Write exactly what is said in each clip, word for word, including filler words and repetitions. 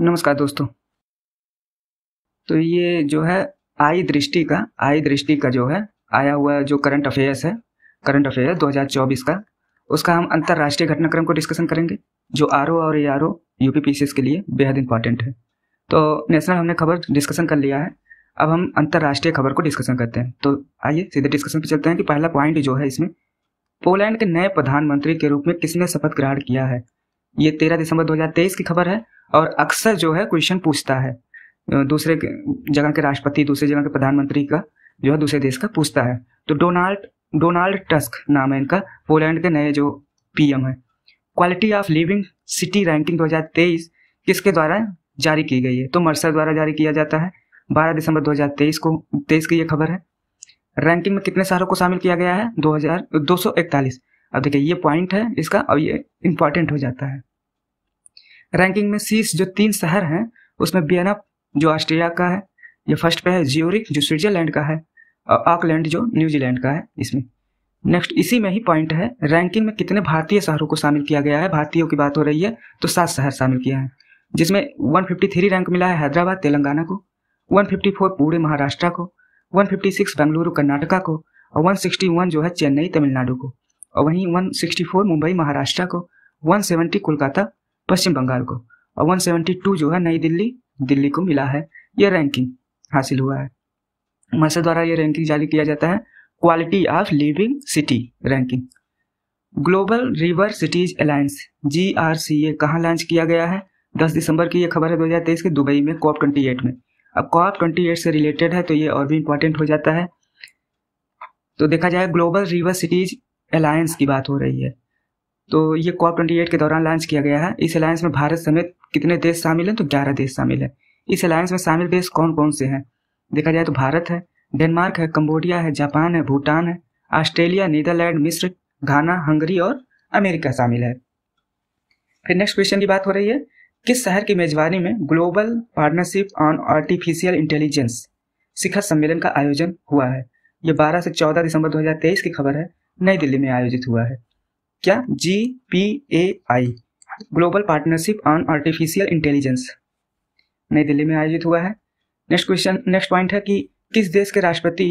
नमस्कार दोस्तों। तो ये जो है आई दृष्टि का आई दृष्टि का जो है आया हुआ जो करंट अफेयर्स है करंट अफेयर दो हज़ार चौबीस का, उसका हम अंतर्राष्ट्रीय घटनाक्रम को डिस्कशन करेंगे जो आर ओ और A R O UP P C S के लिए बेहद इंपॉर्टेंट है। तो नेशनल हमने खबर डिस्कशन कर लिया है, अब हम अंतर्राष्ट्रीय खबर को डिस्कशन करते हैं। तो आइए सीधे डिस्कशन पर चलते हैं कि पहला पॉइंट जो है इसमें पोलैंड के नए प्रधानमंत्री के रूप में किसने शपथ ग्रहण किया है। ये तेरह दिसंबर दो हज़ार तेईस की खबर है और अक्सर जो है क्वेश्चन पूछता है, दूसरे जगह के राष्ट्रपति दूसरे जगह के प्रधानमंत्री का जो है दूसरे देश का पूछता है। तो डोनाल्ड डोनाल्ड टस्क नाम है इनका, पोलैंड के नए जो पीएम है। Quality of living city ranking दो हज़ार तेईस किसके द्वारा जारी की गई है, तो मर्सर द्वारा जारी किया जाता है। बारह दिसंबर दो हज़ार तेईस को तेईस की ये खबर है। रैंकिंग में कितने शहरों को शामिल किया गया है, दो हज़ार दो सौ इकतालीस। अब देखिए ये पॉइंट है इसका और ये इम्पॉर्टेंट हो जाता है। रैंकिंग में शीर्ष जो तीन शहर हैं उसमें वियना जो ऑस्ट्रिया का है ये फर्स्ट पे है, ज्यूरिक जो स्विट्जरलैंड का है और ऑकलैंड जो न्यूजीलैंड का है। इसमें नेक्स्ट इसी में ही पॉइंट है, रैंकिंग में कितने भारतीय शहरों को शामिल किया गया है, भारतीयों की बात हो रही है तो सात शहर शामिल किया है, जिसमें एक सौ तिरेपन रैंक मिला है हैदराबाद तेलंगाना को, एक सौ चौवन पूरे महाराष्ट्र को, एक सौ छप्पन बेंगलुरु कर्नाटका को और एक सौ इकसठ जो है चेन्नई तमिलनाडु को, और वहीं एक सौ चौंसठ मुंबई महाराष्ट्र को, एक सौ सत्तर कोलकाता पश्चिम बंगाल को और एक सौ बहत्तर जो है नई दिल्ली दिल्ली को मिला है। यह रैंकिंग हासिल हुआ है, मर्सर द्वारा यह रैंकिंग जारी किया जाता है। Quality of living city ranking. Global river cities alliance G R C A कहाँ लॉन्च किया गया है, दस दिसंबर की यह खबर है दो हज़ार तेईस के, दुबई में कॉप अट्ठाईस में। अब कॉप अट्ठाईस से रिलेटेड है तो ये और भी इम्पोर्टेंट हो जाता है। तो देखा जाए ग्लोबल रिवर सिटीज अलायंस की बात हो रही है तो ये कॉप अट्ठाईस के दौरान लॉन्च किया गया है। इस अलायंस में भारत समेत कितने देश शामिल हैं, तो ग्यारह देश शामिल हैं। इस अलायंस में शामिल देश कौन कौन से हैं, देखा जाए तो भारत है, डेनमार्क है, कंबोडिया है, जापान है, भूटान है, ऑस्ट्रेलिया, नीदरलैंड, मिस्र, घाना, हंगरी और अमेरिका शामिल है। फिर नेक्स्ट क्वेश्चन की बात हो रही है, किस शहर की मेजबानी में global partnership on artificial intelligence शिखर सम्मेलन का आयोजन हुआ है। ये बारह से चौदह दिसंबर दो हज़ार तेईस की खबर है, नई दिल्ली में आयोजित हुआ है। क्या G P A I global partnership on artificial intelligence नई दिल्ली में आयोजित हुआ है। नेक्स्ट क्वेश्चन नेक्स्ट पॉइंट है कि किस देश के राष्ट्रपति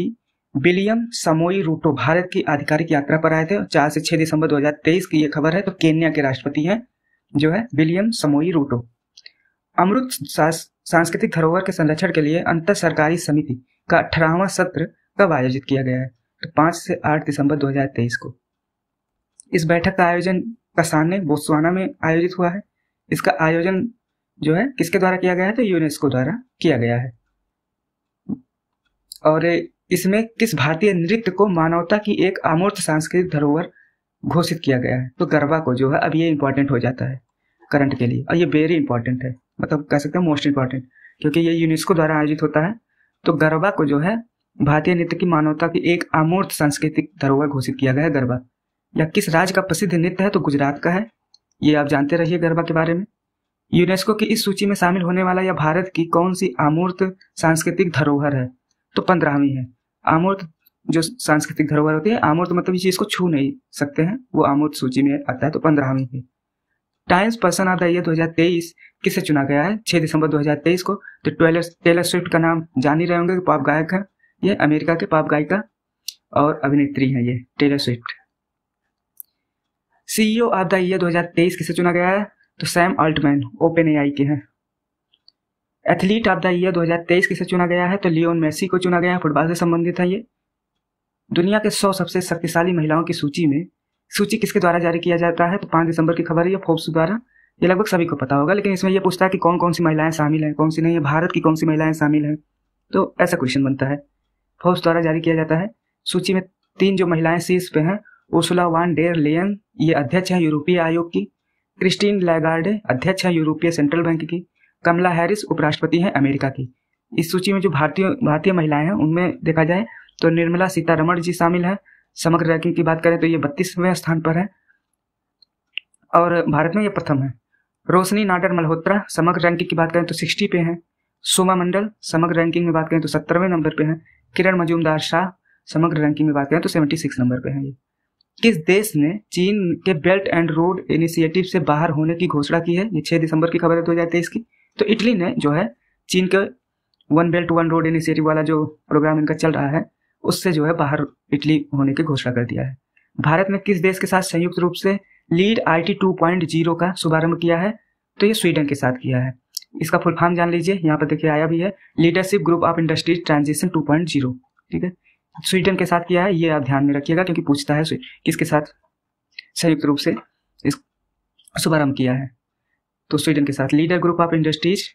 विलियम समोई रूटो भारत की आधिकारिक यात्रा पर आए थे, चार से छह दिसंबर दो हज़ार तेईस की ये खबर है। तो केन्या के राष्ट्रपति हैं जो है विलियम समोई रूटो। अमृत सांस्कृतिक धरोहर के संरक्षण के लिए अंतर सरकारी समिति का अठारहवां सत्र कब आयोजित किया गया है, तो पाँच से आठ दिसंबर दो हज़ार तेईस को। इस बैठक का आयोजन कसाने बोत्सवाना में आयोजित हुआ है। इसका आयोजन जो है किसके द्वारा किया गया है, तो यूनेस्को द्वारा किया गया है। और इसमें किस भारतीय नृत्य को मानवता की एक अमूर्त सांस्कृतिक धरोहर घोषित किया गया है, तो गरबा को जो है। अब ये इम्पोर्टेंट हो जाता है करंट के लिए और ये वेरी इंपॉर्टेंट है, मतलब कह सकते हैं मोस्ट इंपॉर्टेंट, क्योंकि ये यूनेस्को द्वारा आयोजित होता है। तो गरबा को जो है भारतीय नृत्य की मानवता की एक अमूर्त सांस्कृतिक धरोहर घोषित किया गया है। गरबा या किस राज्य का प्रसिद्ध नृत्य है, तो गुजरात का है, ये आप जानते रहिए गरबा के बारे में। यूनेस्को की इस सूची में शामिल होने वाला या भारत की कौन सी अमूर्त सांस्कृतिक धरोहर है, तो पंद्रहवीं है। अमूर्त जो सांस्कृतिक धरोहर होती है, अमूर्त मतलब इस चीज को छू नहीं सकते हैं, वो अमूर्त सूची में आता है तो पंद्रहवीं है। Times person of the year दो हज़ार तेईस किसे चुना गया है, छह दिसंबर दो हज़ार तेईस को। तो टेलर टेलर स्विफ्ट का नाम जान ही रहे होंगे, पॉप गायक है ये, अमेरिका के पॉप गायिका और अभिनेत्री है ये Taylor Swift. CEO of the year दो हज़ार तेईस किसे चुना गया है, तो सैम अल्टमैन ओपन एआई के हैं। एथलीट ऑफ द ईयर दो हज़ार तेईस किसे चुना गया है, तो लियोन मेसी को चुना गया है, फुटबॉल से संबंधित है ये। दुनिया के सौ सबसे शक्तिशाली महिलाओं की सूची में सूची किसके द्वारा जारी किया जाता है, तो पाँच दिसंबर की खबर है ये, फोर्ब्स द्वारा। ये लगभग सभी को पता होगा, लेकिन इसमें यह पूछता है कि कौन कौन सी महिलाएं शामिल हैं, कौन सी नहीं है, भारत की कौन सी महिलाएं शामिल हैं, तो ऐसा क्वेश्चन बनता है। फोर्ब्स द्वारा जारी किया जाता है। सूची में तीन जो महिलाएं शीर्ष पे हैं, उर्सुला वॉन डेर लेयन ये अध्यक्ष हैं यूरोपीय आयोग की, क्रिस्टीन लैगार्डे अध्यक्ष हैं यूरोपीय सेंट्रल बैंक की, कमला हैरिस उपराष्ट्रपति हैं अमेरिका की। इस सूची में जो भारतीय भारतीय महिलाएं हैं उनमें देखा जाए तो निर्मला सीतारमण जी शामिल हैं। समग्र रैंकिंग की बात करें तो ये बत्तीसवें स्थान पर है और भारत में ये प्रथम है। रोशनी नाडर मल्होत्रा समग्र रैंकिंग की बात करें तो साठ पे हैं। सोमा मंडल समग्र रैंकिंग में बात करें तो सत्तरवें नंबर पे हैं। किरण मजूमदार शाह समग्र रैंकिंग में बात करें तो सेवेंटी सिक्स नंबर पे हैं ये। किस देश ने चीन के बेल्ट एंड रोड इनिशिएटिव से बाहर होने की घोषणा की है, ये छह दिसंबर की खबर है दो हज़ार तेईस की। तो इटली ने जो है चीन के one belt one road initiative वाला जो प्रोग्राम इनका चल रहा है उससे जो है बाहर इटली होने की घोषणा कर दिया है। भारत ने किस देश के साथ संयुक्त रूप से lead IT two point zero का शुभारंभ किया है? तो ये स्वीडन के साथ किया है। इसका फुल फॉर्म जान लीजिए, यहाँ पर देखिए आया भी है, leadership group of industry transition two point zero, ठीक है, स्वीडन के साथ किया है। ये आप ध्यान में रखिएगा क्योंकि पूछता है किसके साथ संयुक्त रूप से इस शुभारंभ किया है, तो स्वीडन के साथ leader group of industries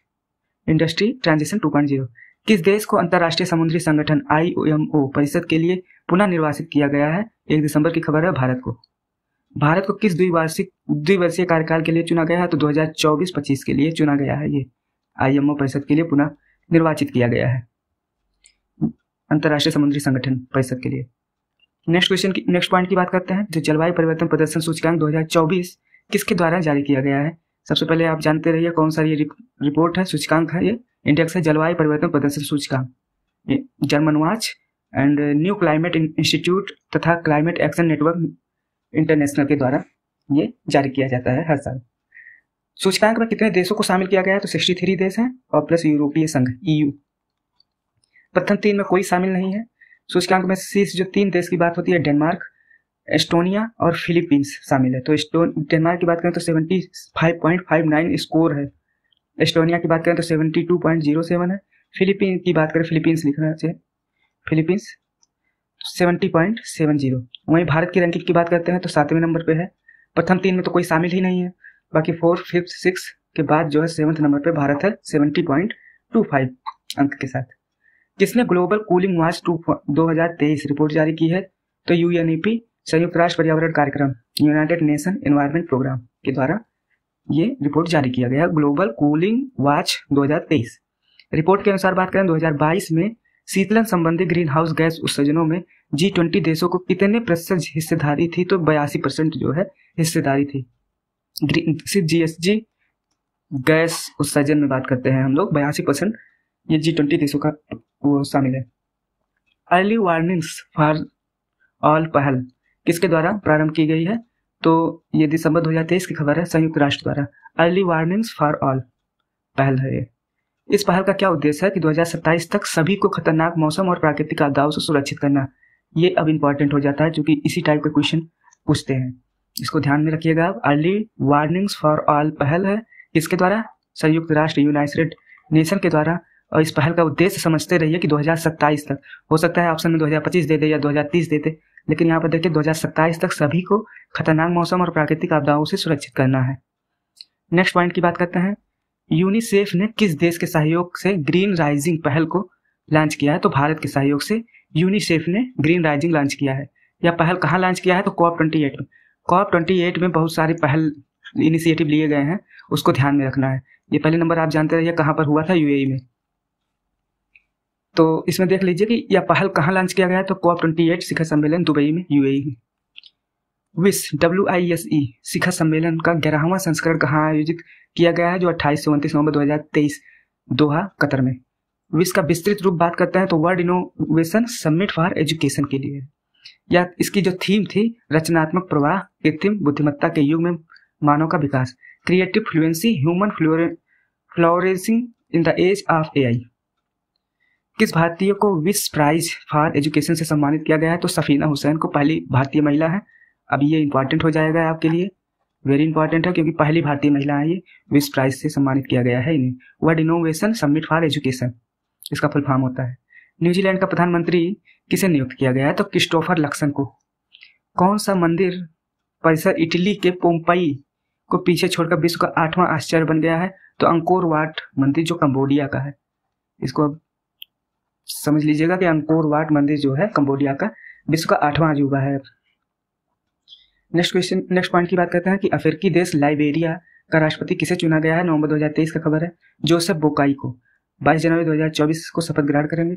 industry transition two point zero. किस देश को अंतर्राष्ट्रीय समुद्री संगठन आई एम ओ परिषद के लिए पुनः निर्वाचित किया गया है? एक दिसंबर की खबर है। भारत को भारत को किस द्विवार्षिक द्विवर्षीय कार्यकाल के लिए चुना गया है? तो दो हज़ार चौबीस पच्चीस के लिए चुना गया है, ये आई एम ओ परिषद के लिए पुनः निर्वाचित किया गया है, अंतर्राष्ट्रीय समुद्री संगठन परिषद के लिए। नेक्स्ट क्वेश्चन की नेक्स्ट पॉइंट की बात करते हैं, जो जलवायु परिवर्तन प्रदर्शन सूचकांक दो हज़ार चौबीस किसके द्वारा जारी किया गया है? सबसे पहले आप जानते रहिए कौन सा ये रिपोर्ट है, सूचकांक है, ये इंडेक्स है जलवायु परिवर्तन प्रदर्शन सूचकांक, German watch and new climate institute तथा क्लाइमेट एक्शन नेटवर्क इंटरनेशनल के द्वारा ये जारी किया जाता है हर साल। सूचकांक में कितने देशों को शामिल किया गया है? तो तिरसठ देश हैं और प्लस यूरोपीय संघ ई यू। प्रथम तीन में कोई शामिल नहीं है। सूचकांक में शीर्ष जो तीन देश की बात होती है, डेनमार्क, एस्टोनिया और फिलीपींस शामिल है। तो डेनमार्क की बात करें तो पचहत्तर पॉइंट पाँच नौ स्कोर है, एस्टोनिया की बात करें तो बहत्तर पॉइंट ज़ीरो सात है, फिलीपींस की बात करें फिलीपींस लिखना चाहिए फिलीपींस सत्तर पॉइंट सत्तर। वहीं भारत की रैंकिंग की बात करते हैं तो सातवें नंबर पे है, प्रथम तीन में तो कोई शामिल ही नहीं है, बाकी फोर्थ फिफ्थ सिक्स के बाद जो है सेवन्थ नंबर पे भारत है सत्तर पॉइंट दो पाँच अंक के साथ। किसने ग्लोबल कूलिंग वॉच दो हज़ार तेईस रिपोर्ट जारी की है? तो यूएनईपी संयुक्त राष्ट्र पर्यावरण कार्यक्रम यूनाइटेड नेशन एनवायरमेंट प्रोग्राम के द्वारा ये रिपोर्ट जारी किया गया, ग्लोबल कूलिंग वॉच दो हज़ार तेईस। रिपोर्ट के अनुसार बात करें दो हज़ार बाईस में शीतलन संबंधी ग्रीन हाउस गैस उत्सर्जनों में जी ट्वेंटी देशों को कितने प्रतिशत हिस्सेदारी थी? तो बयासी परसेंट जो है हिस्सेदारी थी। सिर्फ जी एस जी गैस उत्सर्जन में बात करते हैं हम लोग, बयासी परसेंट ये जी ट्वेंटी देशों का वो शामिल है। अर्ली वार्निंग्स फॉर ऑल पहल किसके द्वारा प्रारंभ की गई है? तो ये दिसंबर दो हज़ार तेईस की खबर है, संयुक्त राष्ट्र द्वारा अर्ली वार्निंग्स फॉर ऑल पहल है ये। इस पहल का क्या उद्देश्य है? कि दो हज़ार सत्ताईस तक सभी को खतरनाक मौसम और प्राकृतिक आपदाओं से सुरक्षित करना। ये अब इम्पॉर्टेंट हो जाता है क्योंकि इसी टाइप के क्वेश्चन पूछते हैं, इसको ध्यान में रखिएगा आप। अर्ली वार्निंग्स फॉर ऑल पहल है इसके द्वारा संयुक्त राष्ट्र यूनाइटेड नेशन के द्वारा, और इस पहल का उद्देश्य समझते रहिए कि दो हज़ार सत्ताईस तक, हो सकता है ऑप्शन में दो हज़ार पच्चीस दे दे या दो हज़ार तीस दे दे, लेकिन यहाँ पर देखिए दो हज़ार सत्ताईस तक सभी को खतरनाक मौसम और प्राकृतिक आपदाओं से सुरक्षित करना है। नेक्स्ट पॉइंट की बात करते हैं, यूनिसेफ ने किस देश के सहयोग से ग्रीन राइजिंग पहल को लॉन्च किया है? तो भारत के सहयोग से यूनिसेफ ने ग्रीन राइजिंग लॉन्च किया है। यह पहल कहाँ लॉन्च किया है? तो कॉप अट्ठाईस में। कॉप अट्ठाईस में बहुत सारे पहल इनिशिएटिव लिए गए हैं, उसको ध्यान में रखना है। ये पहले नंबर आप जानते रहिए कहाँ पर हुआ था, यूएई में। तो इसमें देख लीजिए कि यह पहल कहाँ लॉन्च किया गया है, तो कॉप अट्ठाईस शिखर सम्मेलन दुबई में यूएई में। विस डब्ल्यू आई एस ई शिखर सम्मेलन का ग्यारहवां संस्करण कहाँ आयोजित किया गया है? जो अट्ठाईस से उनतीस नवंबर दो हज़ार तेईस दोहा कतर में। विस का विस्तृत रूप बात करते हैं तो world innovation summit for education के लिए, या इसकी जो थीम थी रचनात्मक प्रवाह कृत्रिम बुद्धिमत्ता के युग में मानव का विकास, creative fluency human flourishing in the age of AI. किस भारतीय को विस प्राइज फॉर एजुकेशन से सम्मानित किया गया है? तो सफीना हुसैन को, पहली भारतीय महिला है। अब ये इंपॉर्टेंट हो जाएगा आपके लिए, वेरी इंपॉर्टेंट है क्योंकि पहली भारतीय महिला है ये, विस प्राइज से सम्मानित किया गया है इन्हें। World innovation summit for education इसका फुल फॉर्म होता है। न्यूजीलैंड का प्रधानमंत्री किसे नियुक्त किया गया है? तो क्रिस्टोफर लक्सन को। कौन सा मंदिर परिसर इटली के पोम्पई को पीछे छोड़कर विश्व का आठवां आश्चर्य बन गया है? तो अंकोर वाट मंदिर जो कम्बोडिया का है। इसको अब समझ लीजिएगा कि अंकोर वाट मंदिर जो है कम्बोडिया का विश्व का आठवां अजूबा है। नेक्स्ट क्वेश्चन नेक्स्ट पॉइंट की बात करते हैं कि अफ्रीकी देश लाइबेरिया का राष्ट्रपति किसे चुना गया है? नवंबर दो हज़ार तेईस का खबर है, जोसेफ बोकाई को। बाईस जनवरी दो हज़ार चौबीस को शपथ ग्रहण करेंगे।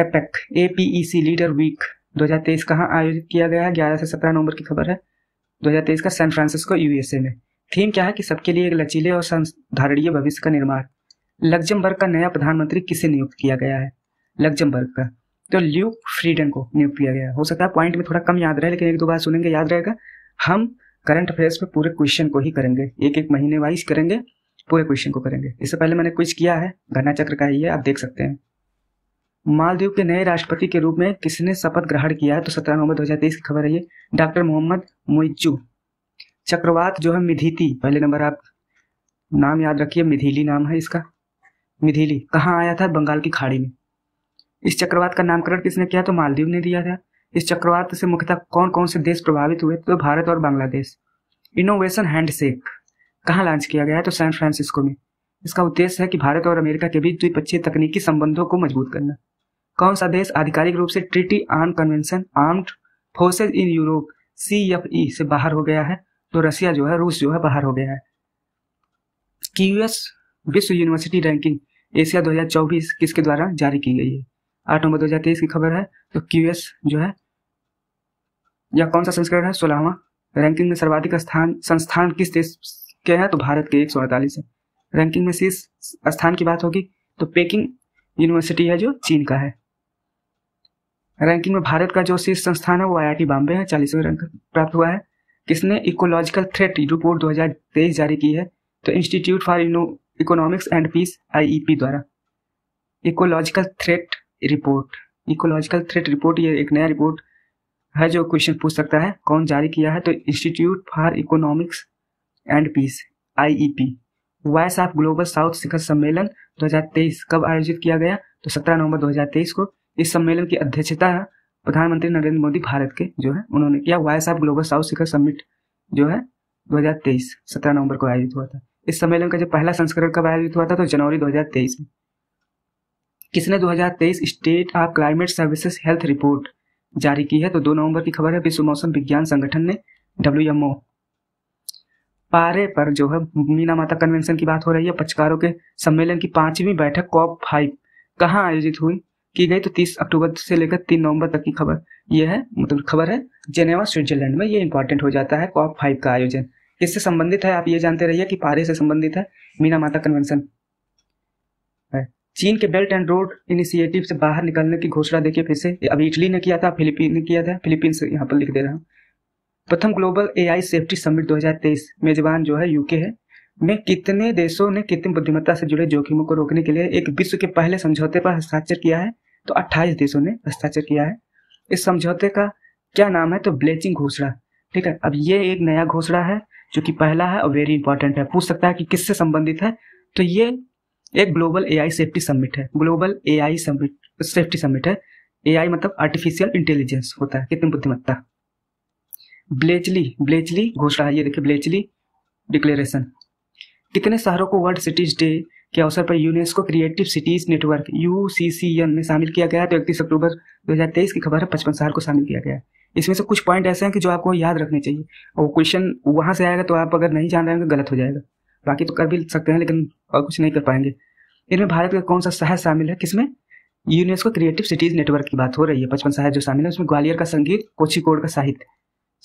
एपेक एपीईसी लीडर वीक दो हज़ार तेईस कहाँ आयोजित किया गया है? ग्यारह से सत्रह नवंबर की खबर है दो हज़ार तेईस का, सैन फ्रांसिस्को यूएसए में। थीम क्या है? कि सबके लिए एक लचीले और संधारणीय भविष्य का निर्माण। लग्जमबर्ग का नया प्रधानमंत्री किसे नियुक्त किया गया है? लग्जमबर्ग का तो ल्यूक फ्रीडन को नियुक्त किया गया है। हो सकता है पॉइंट में थोड़ा कम याद रहे, लेकिन एक दो बार सुनेंगे याद रहेगा। हम करंट अफेयर्स पे पूरे क्वेश्चन को ही करेंगे, एक एक महीने वाइज करेंगे, पूरे क्वेश्चन को करेंगे। इससे पहले मैंने क्विज किया है, घटना चक्र का ही है, आप देख सकते हैं। मालदीव के नए राष्ट्रपति के रूप में किसने शपथ ग्रहण किया है? तो सत्रह नवंबर दो हजार तेईस की खबर है ये, डॉक्टर मोहम्मद मोइज्जू। चक्रवात जो है मिधिति, पहले नंबर आप नाम याद रखिए, मिथिली नाम है इसका, मिथिली। कहाँ आया था? बंगाल की खाड़ी में। इस चक्रवात का नामकरण किसने किया? तो मालदीव ने दिया था। इस चक्रवात से मुख्यतः कौन कौन से देश प्रभावित हुए? तो भारत और बांग्लादेश। इनोवेशन हैंडशेक कहाँ लॉन्च किया गया है? तो सैन फ्रांसिस्को में। इसका उद्देश्य है कि भारत और अमेरिका के बीच द्विपक्षीय तकनीकी संबंधों को मजबूत करना। कौन सा देश आधिकारिक रूप से treaty arm convention armed forces in Europe C F E से बाहर हो गया है? तो रसिया जो है, रूस जो है, बाहर हो गया है। की यूएस विश्व यूनिवर्सिटी रैंकिंग एशिया दो हजार चौबीस किसके द्वारा जारी की गई है? आठ नवंबर दो हजार तेईस की खबर है। तो क्यूएस जो है या कौन सा संस्करण है? सोलहवां। रैंकिंग में सर्वाधिक स्थान संस्थान किस देश के हैं? तो भारत के एक सौ अड़तालीस है। रैंकिंग में शीर्ष स्थान की बात होगी तो पेकिंग यूनिवर्सिटी है जो चीन का है। रैंकिंग में भारत का जो शीर्ष संस्थान है वो आई आई टी बॉम्बे है, चालीसवें रैंक प्राप्त हुआ है। किसने इकोलॉजिकल थ्रेट रिपोर्ट दो हजार तेईस जारी की है? तो institute for economics and peace I E P द्वारा। Ecological threat report, ecological threat report ये एक नया रिपोर्ट है जो क्वेश्चन पूछ सकता है। कौन जारी किया है? तो institute for economics and peace I E P. Voice of global south शिखर सम्मेलन दो हजार तेईस कब आयोजित किया गया? तो सत्रह नवंबर दो हजार तेईस को। इस सम्मेलन की अध्यक्षता प्रधानमंत्री नरेंद्र मोदी भारत के जो है उन्होंने किया। वॉइस ऑफ ग्लोबल साउथ शिखर समिट जो है दो हजार तेईस सत्रह नवंबर को आयोजित हुआ था। इस सम्मेलन का जो पहला संस्करण कब आयोजित हुआ था? तो जनवरी दो हजार तेईस में। किसने दो हजार तेईस state of climate services health report जारी की है? तो दो नवंबर की खबर है। विश्व मौसम विज्ञान संगठन ने डब्ल्यू एम ओ। पारे पर जो है मीना माता कन्वेंशन की बात हो रही है। पक्षकारों के सम्मेलन की पांचवी बैठक कॉप फाइव कहाँ आयोजित हुई की गई? तो तीस अक्टूबर से लेकर तीन नवंबर तक की खबर यह है, मतलब खबर है जेनेवा स्विट्जरलैंड में। ये इंपॉर्टेंट हो जाता है कॉप फाइव का आयोजन। इससे संबंधित है, आप ये जानते रहिए कि पारे से संबंधित है मीना माता कन्वेंशन है। चीन के बेल्ट एंड रोड इनिशिएटिव से बाहर निकलने की घोषणा देखिए फिर से, अभी इटली ने किया था, फिलीपीन ने किया था, फिलीपीन से यहाँ पर लिख दे रहा हूँ। प्रथम ग्लोबल एआई सेफ्टी समिट दो हजार तेईस मेजबान जो है यूके है में कितने देशों ने कृत्रिम बुद्धिमत्ता से जुड़े जोखिमों को रोकने के लिए एक विश्व के पहले समझौते पर हस्ताक्षर किया है? तो अट्ठाईस देशों ने हस्ताक्षर किया है। इस समझौते का क्या नाम है? तो ब्लेचिंग घोषणा। ठीक है, अब ये एक नया घोषणा है जो कि पहला है और वेरी इंपॉर्टेंट है, पूछ सकता है कि किससे संबंधित है। तो ये एक ग्लोबल एआई सेफ्टी समिट है, global AI summit safety summit है। एआई मतलब आर्टिफिशियल इंटेलिजेंस होता है, कृत्रिम बुद्धिमत्ता। ब्लेचली ब्लेचली घोषणा है ये देखिए, ब्लेचली डिक्लेरेशन। कितने शहरों को वर्ल्ड सिटीज डे के अवसर पर UNESCO creative cities network U C C N में शामिल किया गया है? तो इकतीस अक्टूबर दो हजार तेईस की खबर है, पचपन शहर को शामिल किया गया है। इसमें से कुछ पॉइंट ऐसे हैं कि जो आपको याद रखने चाहिए, और क्वेश्चन वहाँ से आएगा तो आप अगर नहीं जान रहे हैं तो गलत हो जाएगा। बाकी तो कर भी सकते हैं लेकिन और कुछ नहीं कर पाएंगे। इनमें भारत का कौन सा शहर शामिल है? किसमें? यूनेस्को क्रिएटिव सिटीज नेटवर्क की बात हो रही है, पचपन शहर जो शामिल है। उसमें ग्वालियर का संगीत, कोझिकोड का साहित्य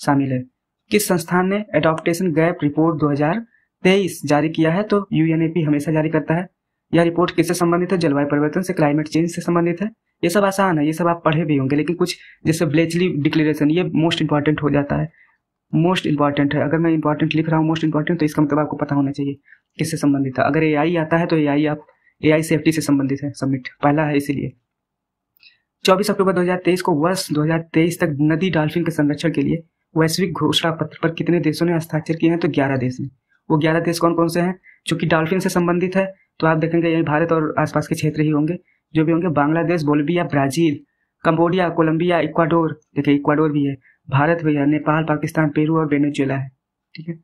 शामिल है। किस संस्थान ने एडॉप्टेशन गैप रिपोर्ट दो हजार तेईस जारी किया है? तो यू एन ई पी हमेशा जारी करता है। यह रिपोर्ट किससे संबंधित है? जलवायु परिवर्तन से, क्लाइमेट चेंज से संबंधित है। ये सब आसान है, ये सब आप पढ़े भी होंगे, लेकिन कुछ जैसे ब्लेचली डिक्लेरेशन ये मोस्ट इंपॉर्टेंट हो जाता है, मोस्ट इंपॉर्टेंट है। अगर मैं इंपॉर्टेंट लिख रहा हूँ मोस्ट इंपॉर्टेंट, तो इसका मतलब आपको पता होना चाहिए किससे संबंधित है। अगर एआई आता है तो एआई आप एआई सेफ्टी से संबंधित है सबमिट, पहला है इसीलिए। चौबीस अक्टूबर दो हजार तेईस को वर्ष दो हजार तेईस तक नदी डॉल्फिन के संरक्षण के लिए वैश्विक घोषणा पत्र पर कितने देशों ने हस्ताक्षर किए हैं? तो ग्यारह देश ने। वो ग्यारह देश कौन कौन से हैं? चूंकि डॉल्फिन से संबंधित है तो आप देखेंगे यही भारत और आसपास के क्षेत्र ही होंगे, जो भी होंगे Bangladesh, Bolivia, Brazil, Cambodia, Colombia, Ecuador, देखिए इक्वाडोर भी है, भारत भी है, नेपाल, पाकिस्तान, पेरू और वेनेजुएला है। ठीक है,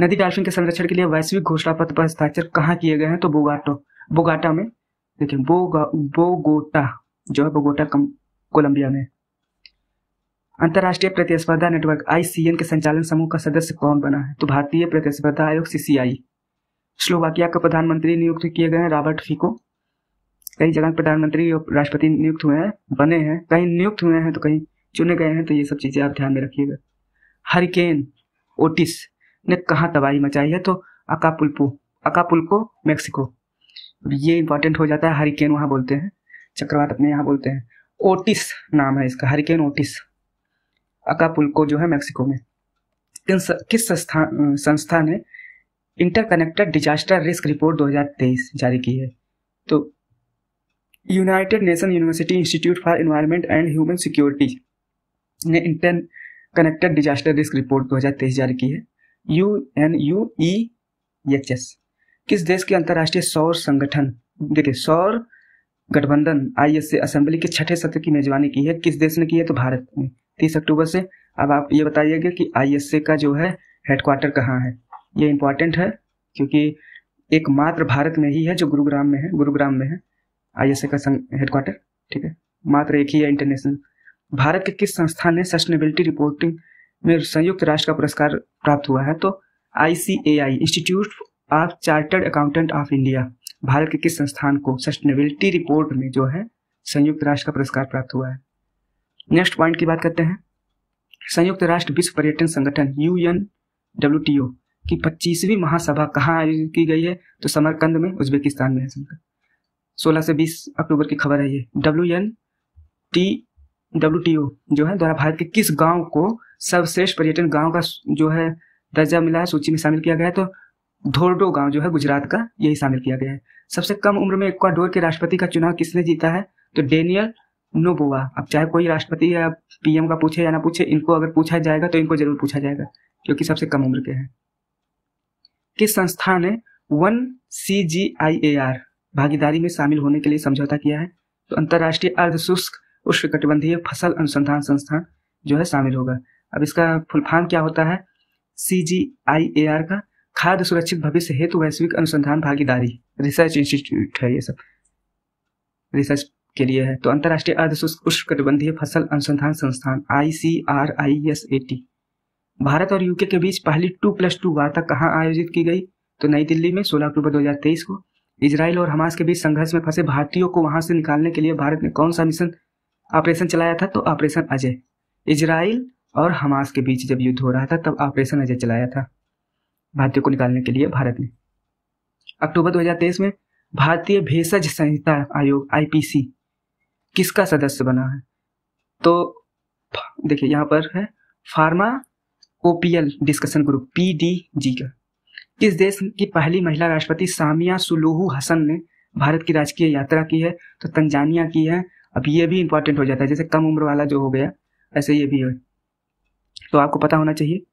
नदी डॉल्फिन के संरक्षण के लिए वैश्विक घोषणा पत्र पर हस्ताक्षर कहाँ किए गए हैं? तो बोगाटो बोगाटा में, देखिए बोगोटा जो है बोगोटा कोलंबिया में। अंतर्राष्ट्रीय प्रतिस्पर्धा नेटवर्क आई सी एन के संचालन समूह का सदस्य कौन बना है? तो भारतीय प्रतिस्पर्धा आयोग सी सी आई। स्लोवाकिया के प्रधानमंत्री नियुक्त किए गए हैं रॉबर्ट फिको। कई जगह प्रधानमंत्री और राष्ट्रपति नियुक्त हुए हैं, बने हैं, कहीं नियुक्त हुए हैं तो कहीं चुने गए हैं, तो ये सब चीजें आप ध्यान में रखिएगा। हरिकेन ओटिस ने कहाँ तबाही मचाई है? तो अकापुल्को अकापुल्को मेक्सिको। ये इंपॉर्टेंट हो जाता है, हरिकेन वहाँ बोलते हैं, चक्रवात अपने यहाँ बोलते हैं। ओटिस नाम है इसका, हरिकेन ओटिस, अकापुल्को जो है मेक्सिको में। किस संस्था संस्था ने इंटरकनेक्टेड डिजास्टर रिस्क रिपोर्ट दो हज़ार तेईस जारी की है। तो United Nation University institute for environment and human security ने इंटरकनेक्टेड डिजास्टर रिस्क रिपोर्ट दो हज़ार तेईस जारी की है। U N U E H S किस देश के अंतर्राष्ट्रीय सौर संगठन, देखिए सौर गठबंधन आई एस असेंबली के छठे सत्र की मेजबानी की है। किस देश ने की है? तो भारत में तीस अक्टूबर से। अब आप ये बताइएगा कि आई का जो है हेडक्वार्टर कहाँ है। ये इम्पॉर्टेंट है क्योंकि एकमात्र भारत में ही है जो गुरुग्राम में है, गुरुग्राम में है आई का हेडक्वार्टर, ठीक है, मात्र एक ही है इंटरनेशनल। भारत के किस संस्थान ने सस्टेनेबिलिटी रिपोर्टिंग में संयुक्त राष्ट्र का पुरस्कार प्राप्त हुआ है? तो I institute of chartered accountant of India, Bharat के किस संस्थान को सस्टेनेबिलिटी रिपोर्ट में जो है संयुक्त राष्ट्र का पुरस्कार प्राप्त हुआ है। नेक्स्ट पॉइंट की बात करते हैं। संयुक्त राष्ट्र विश्व पर्यटन संगठन U N W T O की पच्चीसवीं महासभा कहाँ आयोजित की गई है? तो समरकंद में, उज्बेकिस्तान में है। सोलह से बीस अक्टूबर की खबर है ये। W N T W T O जो है द्वारा भारत के किस गांव को सर्वश्रेष्ठ पर्यटन गांव का जो है दर्जा मिला है, सूची में शामिल किया गया है? तो धोरडो गांव जो है गुजरात का, यही शामिल किया गया है। सबसे कम उम्र में इक्वाडोर के राष्ट्रपति का चुनाव किसने जीता है? तो डेनियल नोबोवा। अब चाहे कोई राष्ट्रपति या पीएम का पूछे या ना पूछे, इनको अगर पूछा जाएगा तो इनको जरूर पूछा जाएगा क्योंकि सबसे कम उम्र के हैं। किस संस्था ने one C ji I A R भागीदारी में शामिल होने के लिए समझौता किया है? तो अंतर्राष्ट्रीय अर्ध शुष्क उष्णकटिबंधीय फसल अनुसंधान संस्थान जो है शामिल होगा। अब इसका फुल फॉर्म क्या होता है सी जी आई ए आर का? खाद्य सुरक्षित भविष्य हेतु वैश्विक अनुसंधान भागीदारी रिसर्च इंस्टीट्यूट है, ये सब रिसर्च के लिए है। तो अंतर्राष्ट्रीय अर्ध शुष्क उष्णकटिबंधीय फसल अनुसंधान संस्थान I C R I S A T. भारत और यूके के बीच पहली टू प्लस टू वार्ता कहाँ आयोजित की गई? तो नई दिल्ली में सोलह अक्टूबर दो हज़ार तेईस को। इजराइल और हमास के बीच संघर्ष में फंसे भारतीयों को वहां से निकालने के लिए भारत ने कौन सा मिशन ऑपरेशन चलाया था? तो ऑपरेशन अजय। इजराइल और हमास के बीच जब युद्ध हो रहा था तब ऑपरेशन अजय चलाया था भारतीयों को निकालने के लिए भारत ने। अक्टूबर दो हज़ार तेईस में भारतीय भेषज संहिता आयोग आई पी सी किसका सदस्य बना है? तो देखिए यहाँ पर है pharmacopoeial discussion group P D G का। किस देश की पहली महिला राष्ट्रपति सामिया सुलूहु हसन ने भारत की राजकीय यात्रा की है? तो तंजानिया की है। अब ये भी इंपॉर्टेंट हो जाता है, जैसे कम उम्र वाला जो हो गया ऐसे ये भी है, तो आपको पता होना चाहिए।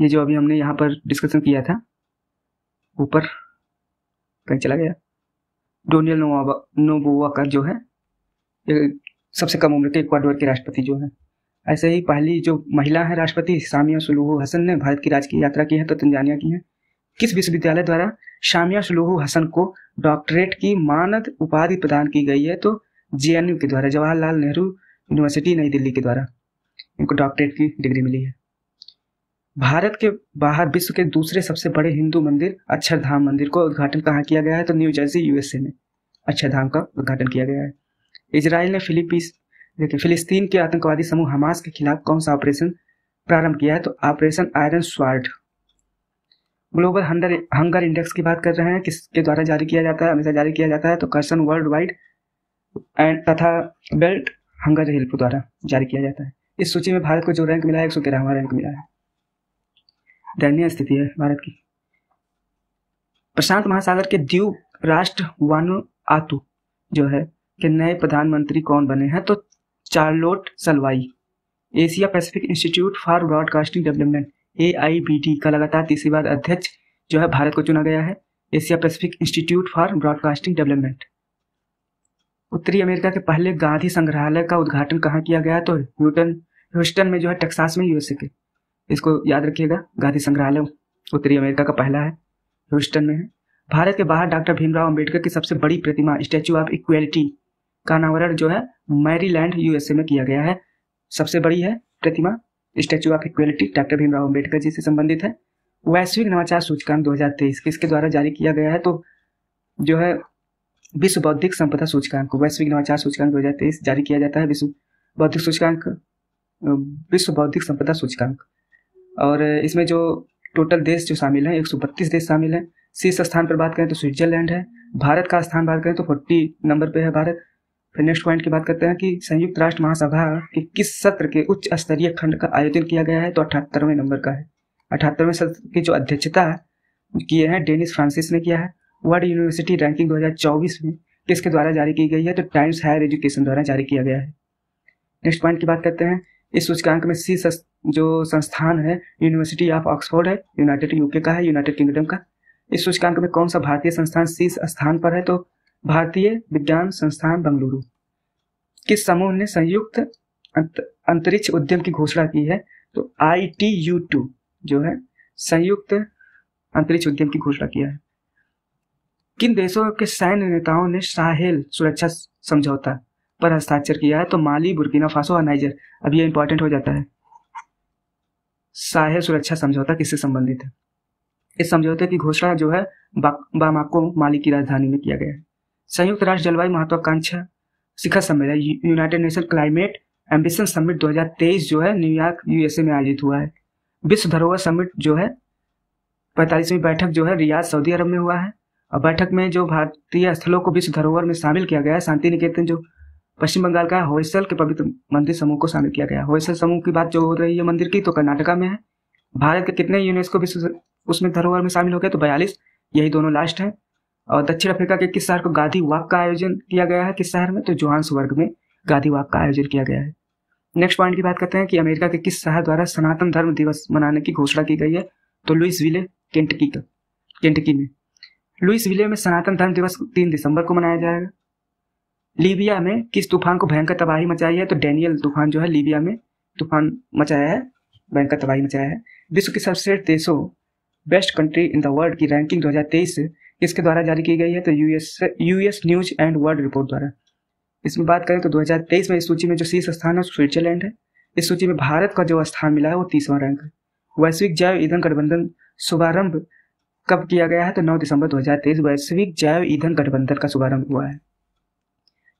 ये जो अभी हमने यहाँ पर डिस्कशन किया था, ऊपर कहीं चला गया, डोनियल नोबोवा का जो है सबसे कम उम्र के इक्वाडोर के राष्ट्रपति जो है। ऐसे ही पहली जो महिला है राष्ट्रपति सामिया सुलूहु हसन ने भारत की राजकीय यात्रा की है, तो तंजानिया की है। किस विश्वविद्यालय द्वारा सामिया सुलूहु हसन को डॉक्टरेट की मानद उपाधि प्रदान की गई है? तो जे एन यू के द्वारा, जवाहरलाल नेहरू यूनिवर्सिटी नई दिल्ली के द्वारा इनको डॉक्टरेट की डिग्री मिली है। भारत के बाहर विश्व के दूसरे सबसे बड़े हिंदू मंदिर अक्षरधाम मंदिर को उद्घाटन कहाँ किया गया है? तो New Jersey U S A में अक्षरधाम का उद्घाटन किया गया है। इजराइल ने फिलीपीस देखिए फिलिस्तीन के आतंकवादी समूह हमास के खिलाफ कौन सा ऑपरेशन प्रारंभ किया है? तो operation iron sword. Global hunger hunger index की बात कर रहे हैं, किसके द्वारा जारी किया जाता है? हमेशा जारी किया जाता है, तो कर्सन वर्ल्ड वाइड एंड तथा बेल्ट हंगर हेल्प द्वारा जारी किया जाता है। इस सूची में भारत को जो रैंक मिला है, एक सौ तेरहवां रैंक मिला है। दयनीय स्थिति है भारत की। प्रशांत महासागर के द्वीप राष्ट्र वानुआतु जो है के नए प्रधानमंत्री कौन बने हैं? तो Charlotte Salwai. Asia Pacific institute for broadcasting development A I B D का लगातार तीसरी बार अध्यक्ष जो है भारत को चुना गया है। Asia Pacific institute for broadcasting development. उत्तरी अमेरिका के पहले गांधी संग्रहालय का उद्घाटन कहाँ किया गया? तो ह्यूस्टन ह्यूस्टन में जो है, टेक्सास में, यू एस ए के। इसको याद रखिएगा, गांधी संग्रहालय उत्तरी अमेरिका का पहला है, ह्यूस्टन में है। भारत के बाहर डॉक्टर भीमराव अंबेडकर की सबसे बड़ी प्रतिमा स्टैच्यू ऑफ इक्वेलिटी का अनावरण जो है मैरीलैंड यू एस ए में किया गया है। सबसे बड़ी है प्रतिमा statue of equality, doctor Bhimrao Ambedkar ji से संबंधित है। वैश्विक नवाचार सूचकांक दो हज़ार तेईस किसके द्वारा जारी किया गया है? तो जो है विश्व बौद्धिक संपदा सूचकांक, वैश्विक नवाचार सूचकांक दो हज़ार तेईस जारी किया जाता है। विश्व बौद्धिक सूचकांक विश्व बौद्धिक संपदा सूचकांक, और इसमें जो टोटल देश जो शामिल हैं, एक सौ बत्तीस देश शामिल हैं। शीर्ष स्थान पर बात करें तो स्विट्जरलैंड है। भारत का स्थान बात करें तो चालीस नंबर पे है भारत। फिर नेक्स्ट पॉइंट की बात करते हैं कि संयुक्त राष्ट्र महासभा के किस सत्र के उच्च स्तरीय खंड का आयोजन किया गया है? तो अठहत्तरवें नंबर का है। अठहत्तरवें सत्र की जो अध्यक्षता किए हैं, डेनिस फ्रांसिस ने किया है। वर्ल्ड यूनिवर्सिटी रैंकिंग दो हज़ार चौबीस में किसके द्वारा जारी की गई है, तो टाइम्स हायर एजुकेशन द्वारा जारी किया गया है। नेक्स्ट पॉइंट की बात करते हैं। इस सूचकांक में सी जो संस्थान है यूनिवर्सिटी ऑफ ऑक्सफोर्ड है, यूनाइटेड यूके का है, यूनाइटेड किंगडम का। इस सूचकांक में कौन सा भारतीय संस्थान सी स्थान पर है, तो भारतीय विज्ञान संस्थान बंगलुरु। किस समूह ने संयुक्त अंत, अंतरिक्ष उद्यम की घोषणा की है, तो आई टी यू टू जो है संयुक्त अंतरिक्ष उद्यम की घोषणा किया है। किन देशों के सैन्य नेताओं ने साहेल सुरक्षा समझौता पर हस्ताक्षर किया है, तो माली, बुर्किना फासो और नाइजर। अब ये इंपॉर्टेंट हो जाता है, साहेल सुरक्षा समझौता किससे संबंधित है। इस समझौते की घोषणा जो है बामाको माली की राजधानी में किया गया है। संयुक्त राष्ट्र जलवायु महत्वाकांक्षा शिखर सम्मेलन United Nation climate ambition summit दो हज़ार तेईस जो है न्यूयॉर्क यूएसए में आयोजित हुआ है। विश्व धरोहर समिट जो है पैंतालीसवीं बैठक जो है रियाद सऊदी अरब में हुआ है, और बैठक में जो भारतीय स्थलों को विश्व धरोहर में शामिल किया गया है, शांति निकेतन जो पश्चिम बंगाल का होयसल के पवित्र मंदिर समूह को शामिल किया गया है। होयसल समूह की बात जो हो रही है मंदिर की, तो कर्नाटका में है। भारत के कितने यूनेस्को विश्व उसमें धरोहर में शामिल हो गए, तो बयालीस, यही दोनों लास्ट है। और दक्षिण अफ्रीका के किस शहर को गांधी वाक का आयोजन किया गया है, किस शहर में, तो जोहान्सबर्ग में गांधी वाक का आयोजन किया गया है। नेक्स्ट पॉइंट की बात करते हैं कि अमेरिका के किस शहर द्वारा सनातन धर्म दिवस मनाने की घोषणा की गई है, तो लुइसविले केंटकी का केंटकी में लुइसविले में सनातन धर्म दिवस तीन दिसंबर को मनाया जाएगा। लीबिया में किस तूफान को भयंकर तबाही मचाई है, तो डेनियल तूफान जो है लीबिया में तूफान मचाया है, भयंकर तबाही मचाया है। विश्व के सर्वश्रेष्ठ देशों best country in the world की रैंकिंग दो हज़ार तेईस इसके द्वारा जारी की गई है, तो US US news and world report द्वारा। इसमें बात करें तो दो हज़ार तेईस में इस सूची में जो शीर्ष स्थान है स्विट्जरलैंड है। इस सूची में भारत का जो स्थान मिला है वो तीसवां रैंक है। वैश्विक जैव ईंधन गठबंधन शुभारंभ कब किया गया है, तो नौ दिसंबर दो हज़ार तेईस वैश्विक जैव ईंधन गठबंधन का शुभारंभ हुआ है।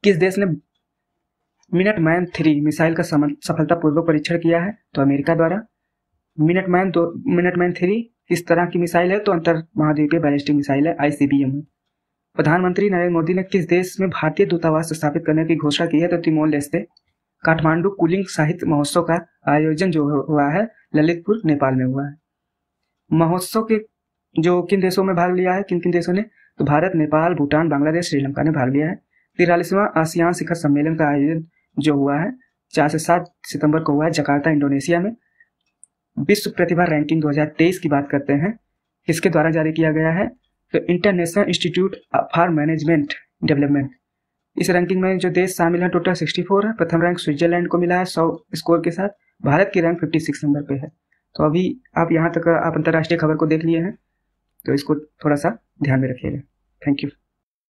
किस देश ने मिनट मैन थ्री मिसाइल का सफलतापूर्वक परीक्षण किया है, तो अमेरिका द्वारा। मिनट मैन दो मिनट मैन थ्री इस तरह की मिसाइल है, तो अंतर महाद्वीपीय बैलिस्टिक मिसाइल है, आई सी बी एम। प्रधानमंत्री नरेंद्र मोदी ने किस देश में भारतीय दूतावास स्थापित करने की घोषणा की है, तो तिमोर लेस्ते। काठमांडू कूलिंग साहित्य महोत्सव का आयोजन जो हुआ है ललितपुर नेपाल में हुआ है। महोत्सव के जो किन देशों में भाग लिया है, किन किन देशों ने, तो भारत, नेपाल, भूटान, बांग्लादेश, श्रीलंका ने भाग लिया है। तिरालीसवां आसियान शिखर सम्मेलन का आयोजन जो हुआ है चार से सात सितंबर को हुआ है जकार्ता, इंडोनेशिया में। विश्व प्रतिभा रैंकिंग दो हज़ार तेईस की बात करते हैं, किसके द्वारा जारी किया गया है, तो international institute for management development. इस रैंकिंग में जो देश शामिल है टोटल चौंसठ है। प्रथम रैंक स्विट्जरलैंड को मिला है सौ स्कोर के साथ, भारत की रैंक छप्पन नंबर पे है। तो अभी आप यहाँ तक आप अंतर्राष्ट्रीय खबर को देख लिए हैं, तो इसको थोड़ा सा ध्यान में रखिएगा। Thank you.